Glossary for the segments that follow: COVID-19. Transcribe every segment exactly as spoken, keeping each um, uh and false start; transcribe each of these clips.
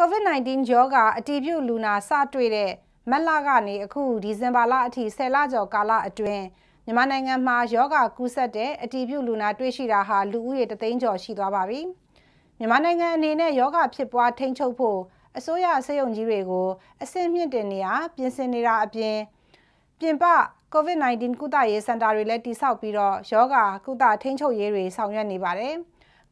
COVID nineteen ရောဂါအတီးပြုလူနာစတွေ့တဲ့မတ်လကနေအခုဒီဇင်ဘာလအထိ COVID nineteen ကုသရေးစင်တာတွေလည်းတိစောက်ပြီးတော့ရောဂါကုသထိန်းချုပ်ရေးတွေဆောင်ရွက်နေပါတယ်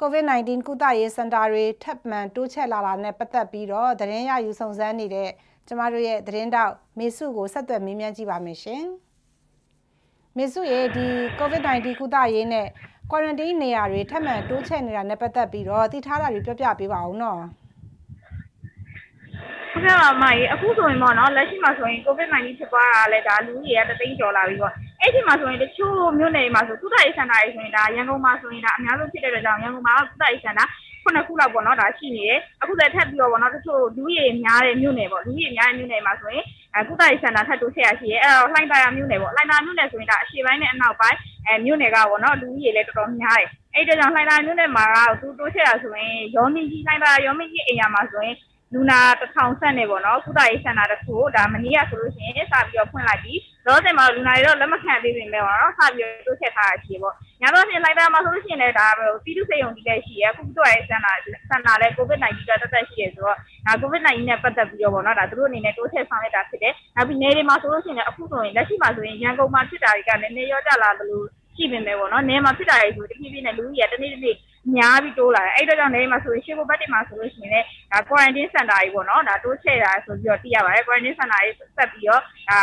COVID nineteen ကုသရေးစင်တာတွေထပ်မံတိုးချဲ့လာတာနဲ့ပတ်သက်ပြီးတော့သတင်းရယူစုံစမ်းနေတဲ့ကျမတို့ရဲ့သတင်းတောက် မေစုကို ဆက်သွယ်မေးမြန်းကြည့်ပါမယ်ရှင် မေစုရဲ့ဒီ COVID nineteen ကုသရေးနဲ့ quarantine နေရာတွေထပ်မံတိုးချဲ့နေတာနဲ့ပတ်သက်ပြီးတော့သိထားတာတွေပြောပြပေးပါအောင်နော် အခုဆိုရင်ပေါ့နော်လက်ရှိမှာဆိုရင် COVID nineteen ဖြစ်ပွားတာလဲဒါလူကြီးရတသိန်းကျော်လာပြီးပေါ့အဲ့ဒီမှာဆိုရင်တချို့မြို့နယ်မှာဆိုကုသရေးစင်တာတွေဆိုရင်ဒါရန်ကုန်မှာဆိုရင်ဒါအများဆုံးဖြစ်တဲ့အတွက်ကြောင့်ရန်ကုန်မှာကုသရေးစင်တာခုနှစ်ခုလောက်ပေါ့နော်ဒါရှိနေတယ်အခုလည်းထက်ပြီးတော့ပေါ့နော်တချို့လူကြီးများတဲ့မြို့နယ်ပေါ့လူကြီးများတဲ့မြို့နယ်မှာဆိုရင်ကုသရေးစင်တာထပ်တိုးချဲ့ရရှိရဲအဲ့တော့လှိုင်းသာရမြို့နယ်မှာတော့တိုးတိုးချဲ့ရဆိုရင်ရောင်းနေကြီးလှိုင်းသာရရောင်းနေကြီးအိမ်ရမှာဆိုရင် လူနာတစ်ထောင်ဆက်နေပေါ့နော်ကုသရေးစင်တာတစ်ခုဒါမနေ့ကဆိုလို့ရှိရင်စပြီးတော့ဖွင့်လိုက်ပြီလောဆယ်မှာလူနာတွေတော့လက်မခံသေးပြင်ပဲပေါ့နော်စပြီးတိုးချဲ့ထားရရှိပေါ့ညာတော့ဖြင့်လှိုင်းသာရမှာဆိုလို့ရှိရင်လည်းဒါပြီး များပြီးတိုးလာတယ်အဲ့တော့ကြောင့်နေမှာဆိုရင်ရှေ့ဘက်တွေမှာ quarantine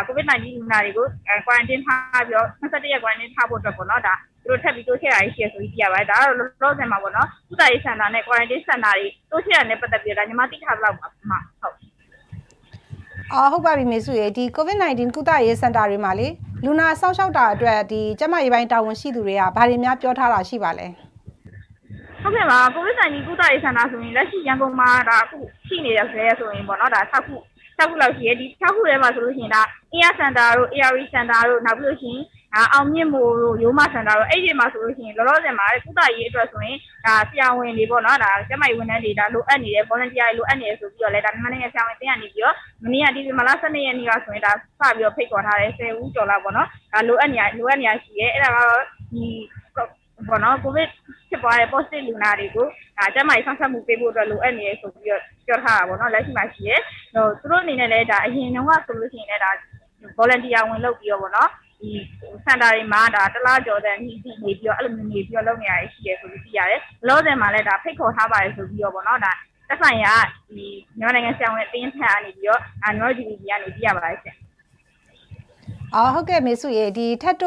COVID nineteen လူနာတွေကို quarantine ထားပြီးတော့ twenty-one ရက် quarantine ထားဖို့အတွက်ပေါ့နော်ဒါတို့ထပ်ပြီးတိုးချဲ့ရရှိရဆိုပြီးပြရပါတယ်ဒါကတော့လောလောဆယ်မှာပေါ့နော်ကုသရေးစင်တာနဲ့ quarantine စင်တာတွေတိုးချဲ့ရတဲ့ပတ်သက်ပြီးတော့ဒါညီမသိထားပါလောက်ပါဟုတ်ဟုတ်ပါပြီမေစုရေဒီ COVID nineteen ကုသရေးစင်တာတွေမှာလေလူနာစောင့်ရှောက်တာအတွက်ဒီကျန်းမာရေးပိုင်းတာဝန်ရှိသူတွေကဘာတွေများပြောထားတာရှိပါလဲ COVID nineteen ကုသရေးစင်တာဆိုရင်လက်ရှိရန်ကုန်မှာဒါအခုရှိနေရဆဲဆိုရင်ပေါ့နော်ဒါတစ်ခုတစ်ခုလောက်ရှိရဒီတစ်ခုထဲမှာဆိုလို့ရှိရင်ဒါ ဘောနော်ကိုဗစ်ဖြစ်ပွားတဲ့ ဟုတ်ကဲ့မေစုရေဒီထပ်တ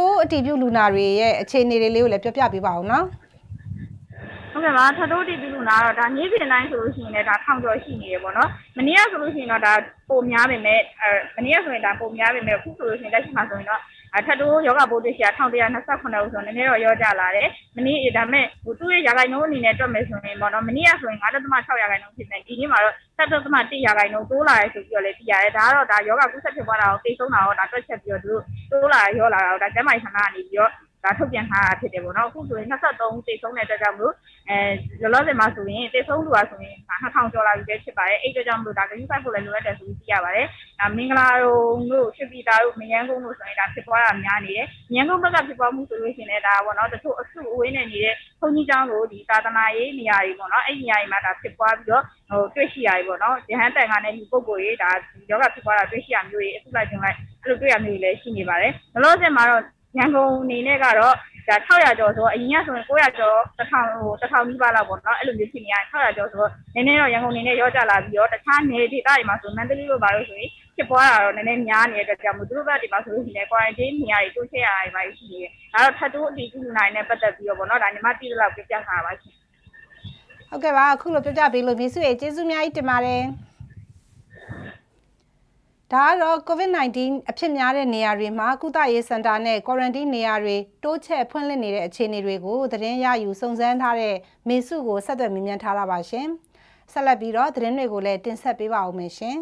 ိုးအတီးပြုလူနာတွေရဲ့အခြေအနေတွေလေးကိုလည်းပြောပြပေးပါအောင်နော်ဟုတ်ကဲ့ပါထပ်တိုးအတီးပြုလူနာတော့ဒါနေ့စဉ်တိုင်းဆိုလို့ရှိရင်လည်းဒါ ကိုမြားပဲမဲ့မနေ့ကဆိုရင် ဟိုတွေ့ရှိရပြီပေါ့เนาะရဟန်းတန်ခါနဲ့ဒီပုံကိုရေးဒါယောဂဖြစ်ပွားတာတွေ့ရှိရမျိုးရေးအခုလိုက်ကြုံလိုက်အဲ့လိုတွေ့ရမျိုးတွေလည်းရှိနေပါတယ်လောလောဆယ်မှာတော့ရန်ကုန်နေနဲ့ကတော့ဒါ ဟုတ်ကဲ့ပါအခုလိုပြပြပေးလို့မေစုရဲ့ကျေးဇူးအများကြီးတင်ပါတယ်ဒါကတော့ COVID nineteen အဖြစ်များတဲ့နေရာတွေမှာ ကုသရေး စင်တာ နဲ့ quarantine နေရာတွေတိုးချဲ့ဖွင့်လှစ်နေတဲ့အခြေအနေတွေကိုသတင်းရယူစုံစမ်းထားတဲ့မေစုကိုဆက်သွယ်မေးမြန်းထားတာပါရှင်ဆက်လက်ပြီးတော့သတင်းတွေကိုလည်းတင်ဆက်ပေးပါဦးမယ်ရှင်